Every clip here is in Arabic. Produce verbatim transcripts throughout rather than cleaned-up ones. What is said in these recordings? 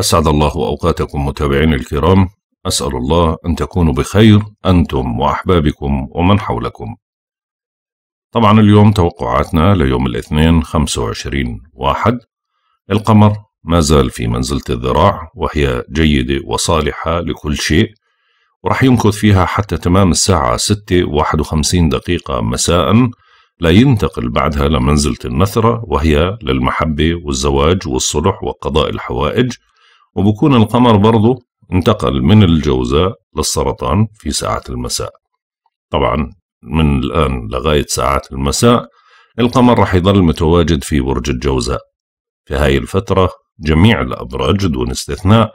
أسعد الله أوقاتكم متابعين الكرام، أسأل الله أن تكونوا بخير أنتم وأحبابكم ومن حولكم. طبعا اليوم توقعاتنا ليوم الاثنين خمسة وعشرين واحد، القمر ما زال في منزلة الذراع وهي جيدة وصالحة لكل شيء، ورح يمكث فيها حتى تمام الساعة ستة وواحد وخمسين دقيقة مساء، لا ينتقل بعدها لمنزلة النثرة وهي للمحبة والزواج والصلح وقضاء الحوائج. وبكون القمر برضو انتقل من الجوزاء للسرطان في ساعة المساء. طبعا من الآن لغاية ساعات المساء القمر رح يظل متواجد في برج الجوزاء. في هاي الفترة جميع الأبراج دون استثناء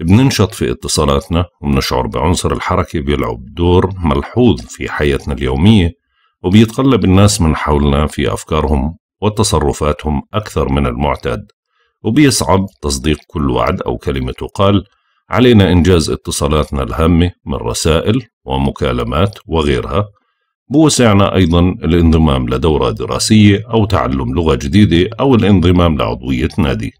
بننشط في اتصالاتنا وبنشعر بعنصر الحركة بيلعب دور ملحوظ في حياتنا اليومية، وبيتقلب الناس من حولنا في أفكارهم وتصرفاتهم أكثر من المعتاد، وبيصعب تصديق كل وعد أو كلمة تقال. علينا إنجاز اتصالاتنا الهامة من رسائل ومكالمات وغيرها. بوسعنا أيضا الانضمام لدورة دراسية أو تعلم لغة جديدة أو الانضمام لعضوية نادي.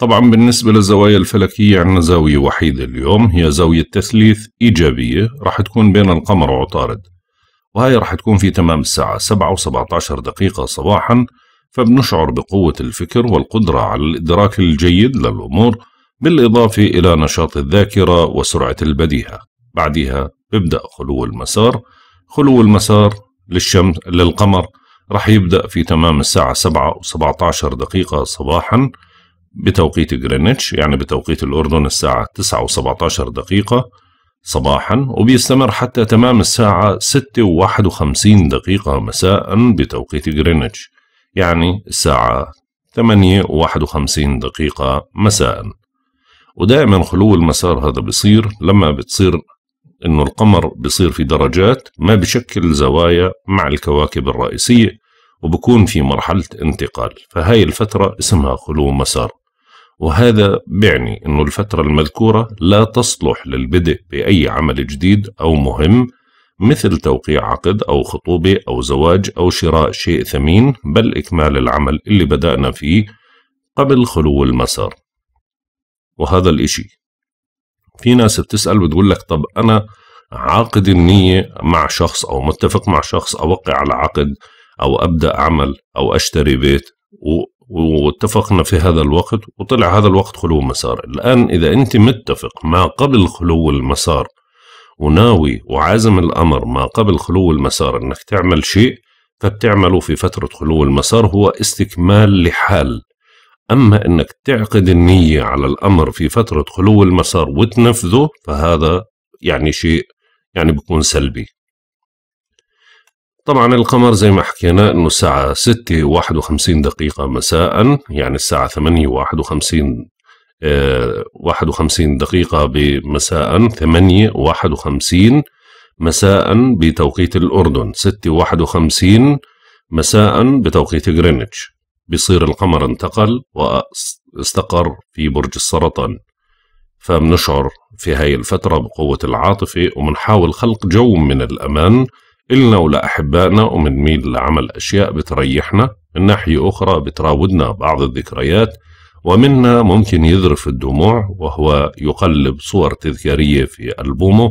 طبعا بالنسبة للزوايا الفلكية عندنا زاوية وحيدة اليوم، هي زاوية تثليث إيجابية راح تكون بين القمر وعطارد، وهي راح تكون في تمام الساعة سبعة وسبعة عشر دقيقة صباحا، فبنشعر بقوة الفكر والقدرة على الإدراك الجيد للأمور، بالإضافة إلى نشاط الذاكرة وسرعة البديهة. بعدها بيبدأ خلو المسار، خلو المسار للشمس للقمر راح يبدأ في تمام الساعة سبعة وسبعة عشر دقيقة صباحا بتوقيت غرينتش، يعني بتوقيت الأردن الساعة تسعة وسبعة عشر دقيقة صباحا، وبيستمر حتى تمام الساعة ستة وواحد وخمسين دقيقة مساء بتوقيت غرينتش، يعني الساعة ثمانية وواحد وخمسين دقيقة مساء. ودائما خلو المسار هذا بصير لما بتصير انه القمر بصير في درجات ما بشكل زوايا مع الكواكب الرئيسية، وبكون في مرحلة انتقال، فهاي الفترة اسمها خلو مسار. وهذا بيعني انه الفترة المذكورة لا تصلح للبدء بأي عمل جديد أو مهم، مثل توقيع عقد أو خطوبة أو زواج أو شراء شيء ثمين، بل إكمال العمل اللي بدأنا فيه قبل خلو المسار. وهذا الإشي في ناس بتسأل بتقول لك طب أنا عاقد النية مع شخص أو متفق مع شخص أوقع على عقد أو أبدأ عمل أو أشتري بيت، واتفقنا في هذا الوقت وطلع هذا الوقت خلو مسار. الآن إذا أنت متفق ما قبل خلو المسار وناوي وعازم الأمر ما قبل خلو المسار أنك تعمل شيء، فبتعمله في فترة خلو المسار، هو استكمال لحال. أما أنك تعقد النية على الأمر في فترة خلو المسار وتنفذه، فهذا يعني شيء يعني بيكون سلبي. طبعا القمر زي ما حكينا أنه الساعة ستة وواحد وخمسين دقيقة مساء، يعني الساعة ثمانية وواحد وخمسين دقيقة بمساء، ثمانية وواحد وخمسين مساء بتوقيت الأردن، ستة وواحد وخمسين مساء بتوقيت غرينتش، بيصير القمر انتقل واستقر في برج السرطان. فبنشعر في هاي الفترة بقوة العاطفة، وبنحاول خلق جو من الأمان إلنا ولأحبائنا، وبنميل لعمل أشياء بتريحنا. من ناحية أخرى بتراودنا بعض الذكريات، ومنا ممكن يذرف الدموع وهو يقلب صور تذكارية في ألبومه.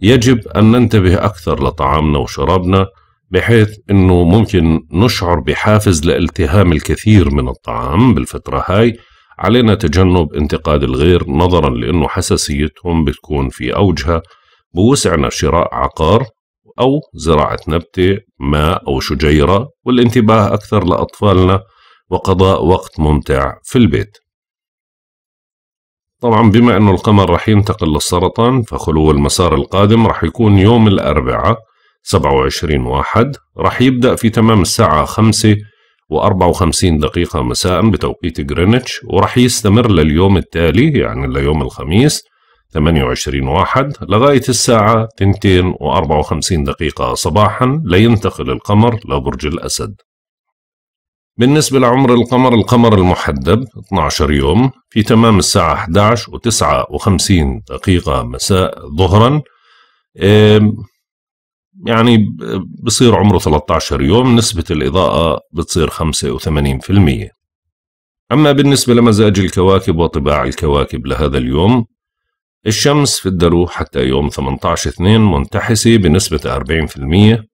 يجب أن ننتبه أكثر لطعامنا وشرابنا، بحيث أنه ممكن نشعر بحافز لالتهام الكثير من الطعام بالفترة هاي. علينا تجنب انتقاد الغير نظرا لأنه حساسيتهم بتكون في أوجها. بوسعنا شراء عقار أو زراعة نبتة ما أو شجيرة، والانتباه أكثر لأطفالنا وقضاء وقت ممتع في البيت. طبعا بما أنه القمر رح ينتقل للسرطان، فخلو المسار القادم رح يكون يوم الأربعاء سبعة وعشرين واحد، رح يبدأ في تمام الساعة خمسة وأربعة وخمسين دقيقة مساء بتوقيت غرينتش، ورح يستمر لليوم التالي يعني ليوم الخميس ثمانية وعشرين واحد لغاية الساعة اثنين وأربعة وخمسين دقيقة صباحا، لينتقل القمر لبرج الأسد. بالنسبة لعمر القمر، القمر المحدب اثني عشر يوم، في تمام الساعة أحد عشر وتسعة وخمسين دقيقة مساء ظهرا، يعني بصير عمره ثلاثة عشر يوم، نسبة الإضاءة بتصير خمسة وثمانين بالمية. أما بالنسبة لمزاج الكواكب وطباع الكواكب لهذا اليوم، الشمس في الدلو حتى يوم ثمانية عشر اثنين منتحسة بنسبة أربعين بالمئة،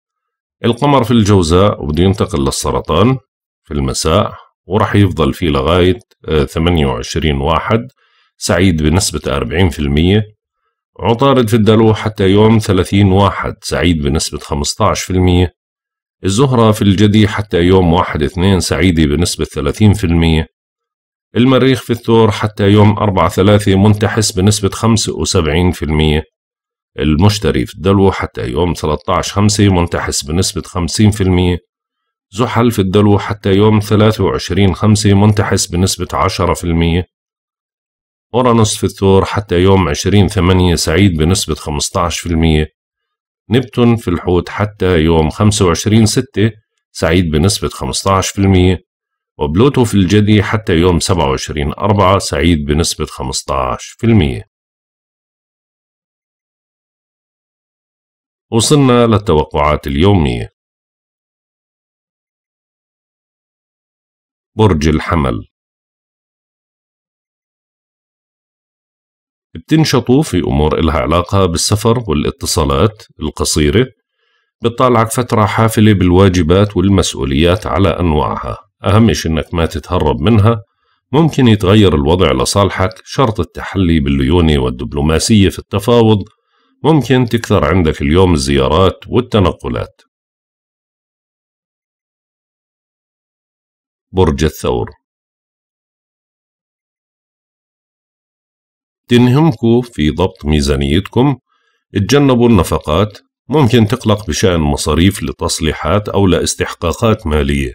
القمر في الجوزاء وبده ينتقل للسرطان في المساء ورح يفضل فيه لغاية ثمانية وعشرين واحد سعيد بنسبة أربعين بالمئة، عطارد في الدلو حتى يوم ثلاثين واحد سعيد بنسبة خمسة عشر بالمئة، الزهرة في الجدي حتى يوم واحد اثنين سعيدة بنسبة ثلاثين بالمئة، المريخ في الثور حتى يوم أربعة ثلاثة منتحس بنسبة خمسة وسبعين بالمئة، المشتري في الدلو حتى يوم ثلاثة عشر خمسة منتحس بنسبة خمسين بالمئة، زحل في الدلو حتى يوم ثلاثة وعشرين خمسة منتحس بنسبة عشرة بالمئة، أورانوس في الثور حتى يوم عشرين ثمانية سعيد بنسبة خمسة عشر بالمئة، نبتون في الحوت حتى يوم خمسة وعشرين ستة سعيد بنسبة خمسة عشر بالمئة، وبلوتو في الجدي حتى يوم سبعة وعشرين أربعة سعيد بنسبة خمسة عشر بالمئة. وصلنا للتوقعات اليومية. برج الحمل، بتنشطوا في أمور إلها علاقة بالسفر والاتصالات القصيرة، بتطالعك فترة حافلة بالواجبات والمسؤوليات على أنواعها، أهم شي إنك ما تتهرب منها، ممكن يتغير الوضع لصالحك، شرط التحلي بالليونة والدبلوماسية في التفاوض، ممكن تكثر عندك اليوم الزيارات والتنقلات. برج الثور، تنهمكوا في ضبط ميزانيتكم، تجنبوا النفقات، ممكن تقلق بشأن مصاريف لتصليحات أو لاستحقاقات مالية،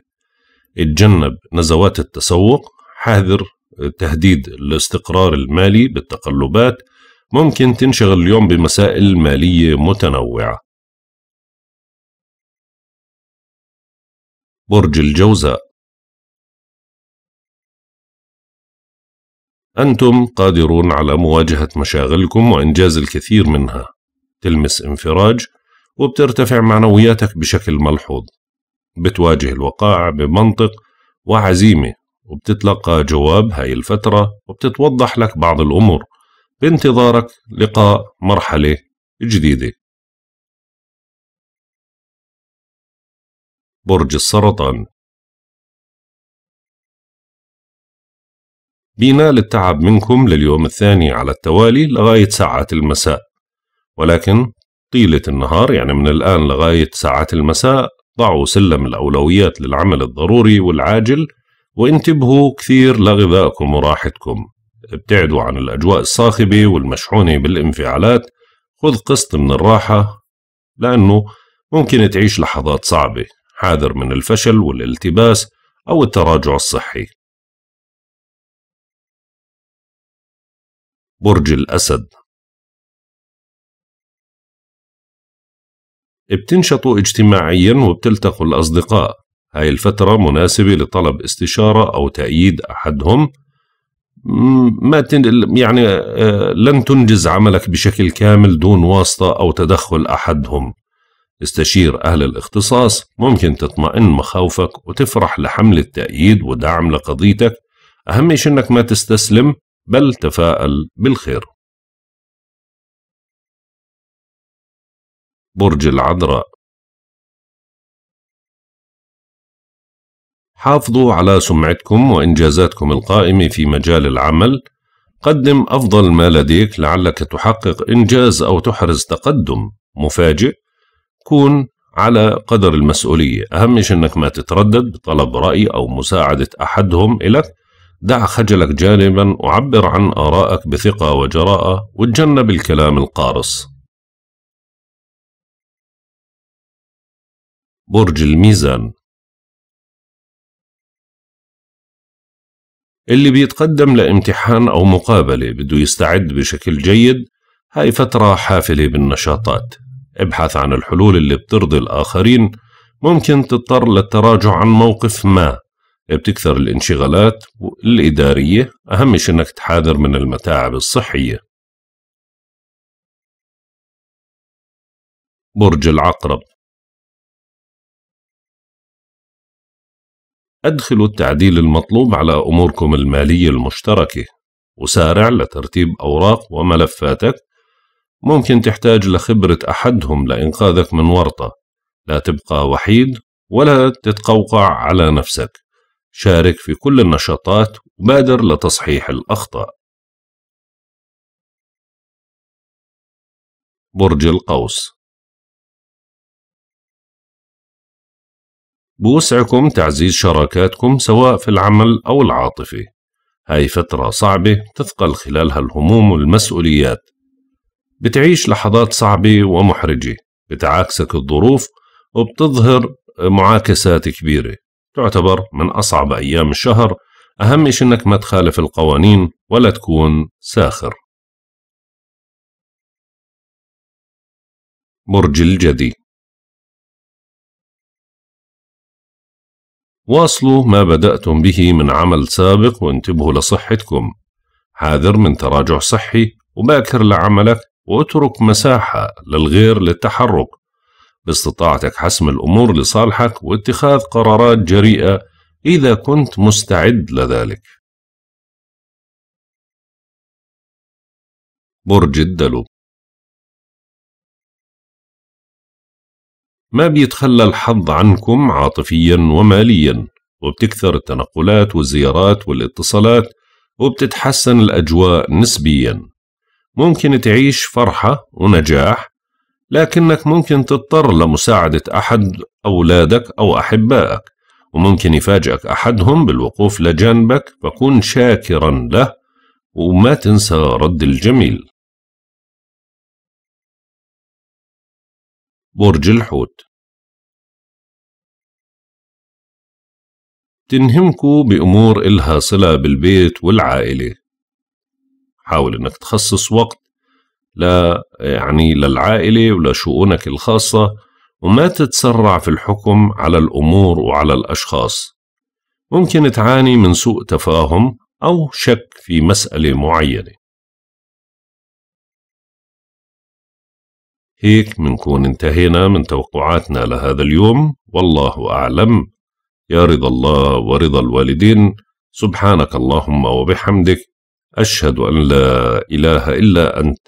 تجنب نزوات التسوق، حاذر تهديد الاستقرار المالي بالتقلبات، ممكن تنشغل اليوم بمسائل مالية متنوعة. برج الجوزاء، أنتم قادرون على مواجهة مشاغلكم وإنجاز الكثير منها، تلمس انفراج وبترتفع معنوياتك بشكل ملحوظ، بتواجه الوقائع بمنطق وعزيمة، وبتتلقى جواب هاي الفترة وبتتوضح لك بعض الأمور، بانتظارك لقاء مرحلة جديدة. برج السرطان، بينال التعب منكم لليوم الثاني على التوالي لغاية ساعات المساء، ولكن طيلة النهار يعني من الآن لغاية ساعات المساء ضعوا سلم الأولويات للعمل الضروري والعاجل، وانتبهوا كثير لغذائكم وراحتكم، ابتعدوا عن الأجواء الصاخبة والمشحونة بالانفعالات، خذ قسط من الراحة لأنه ممكن تعيش لحظات صعبة، حاذر من الفشل والالتباس أو التراجع الصحي. برج الأسد، بتنشطوا اجتماعيا وبتلتقوا الأصدقاء، هاي الفترة مناسبة لطلب استشارة أو تأييد أحدهم، ما تن... يعني لن تنجز عملك بشكل كامل دون واسطة أو تدخل أحدهم، استشير أهل الاختصاص، ممكن تطمئن مخاوفك وتفرح لحملة تأييد ودعم لقضيتك، أهم شيء إنك ما تستسلم بل تفاءل بالخير. برج العذراء، حافظوا على سمعتكم وإنجازاتكم القائمة في مجال العمل، قدم أفضل ما لديك لعلك تحقق إنجاز أو تحرز تقدم مفاجئ، كون على قدر المسؤولية، أهم شيء إنك ما تتردد بطلب رأي أو مساعدة أحدهم إلك، دع خجلك جانبا وعبر عن آرائك بثقة وجراءة، وتجنب الكلام القارص. برج الميزان، اللي بيتقدم لامتحان أو مقابلة بده يستعد بشكل جيد، هاي فترة حافلة بالنشاطات، ابحث عن الحلول اللي بترضي الآخرين، ممكن تضطر للتراجع عن موقف ما، بتكثر الانشغالات الإدارية، أهم شيء إنك تحاذر من المتاعب الصحية. برج العقرب، أدخلوا التعديل المطلوب على أموركم المالية المشتركة، وسارع لترتيب أوراق وملفاتك. ممكن تحتاج لخبرة أحدهم لإنقاذك من ورطة، لا تبقى وحيد ولا تتقوقع على نفسك. شارك في كل النشاطات وبادر لتصحيح الأخطاء. برج القوس، بوسعكم تعزيز شراكاتكم سواء في العمل أو العاطفة. هاي فترة صعبة تثقل خلالها الهموم والمسؤوليات، بتعيش لحظات صعبة ومحرجة، بتعاكسك الظروف وبتظهر معاكسات كبيرة. تعتبر من أصعب أيام الشهر. أهم شيء إنك ما تخالف القوانين ولا تكون ساخر. برج الجدي، واصلوا ما بدأتم به من عمل سابق وانتبهوا لصحتكم. حاذر من تراجع صحي وباكر لعملك، واترك مساحة للغير للتحرك. باستطاعتك حسم الأمور لصالحك واتخاذ قرارات جريئة إذا كنت مستعد لذلك. برج الدلو، ما بيتخلى الحظ عنكم عاطفيا وماليا، وبتكثر التنقلات والزيارات والاتصالات، وبتتحسن الأجواء نسبيا. ممكن تعيش فرحة ونجاح، لكنك ممكن تضطر لمساعدة أحد أولادك أو أحبائك، وممكن يفاجئك أحدهم بالوقوف لجانبك، فكن شاكرا له وما تنسى رد الجميل. برج الحوت، تنهمكوا بأمور إلها صلة بالبيت والعائلة. حاول إنك تخصص وقت لا يعني للعائلة ولشؤونك الخاصة، وما تتسرع في الحكم على الأمور وعلى الأشخاص. ممكن تعاني من سوء تفاهم أو شك في مسألة معينة. هيك منكون انتهينا من توقعاتنا لهذا اليوم، والله أعلم. يا رضا الله ورضا الوالدين. سبحانك اللهم وبحمدك، أشهد أن لا إله إلا أنت،